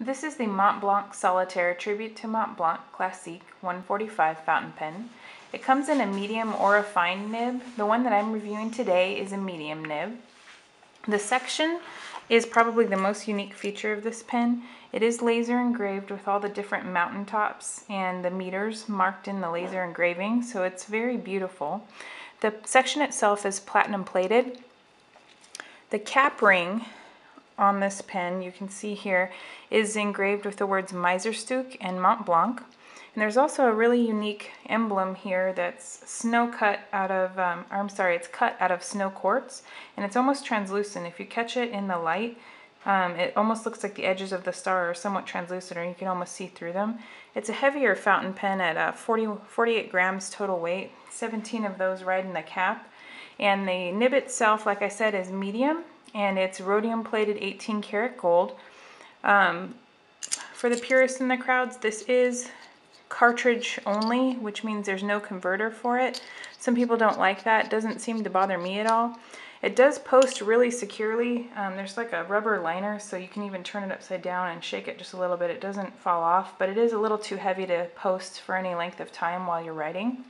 This is the Montblanc Solitaire Tribute to Montblanc Classique 145 fountain pen. It comes in a medium or a fine nib. The one that I'm reviewing today is a medium nib. The section is probably the most unique feature of this pen. It is laser engraved with all the different mountaintops and the meters marked in the laser engraving, so it's very beautiful. The section itself is platinum plated. The cap ring on this pen, you can see here, is engraved with the words Meisterstück and Montblanc. And there's also a really unique emblem here that's cut out of snow quartz, and it's almost translucent. If you catch it in the light, it almost looks like the edges of the star are somewhat translucent, or you can almost see through them. It's a heavier fountain pen at 48 grams total weight, 17 of those right in the cap. And the nib itself, like I said, is medium, and it's rhodium-plated 18-karat gold. For the purists in the crowds, this is cartridge only, which means there's no converter for it. Some people don't like that. It doesn't seem to bother me at all. It does post really securely. There's like a rubber liner, so you can even turn it upside down and shake it just a little bit. It doesn't fall off, but it is a little too heavy to post for any length of time while you're writing.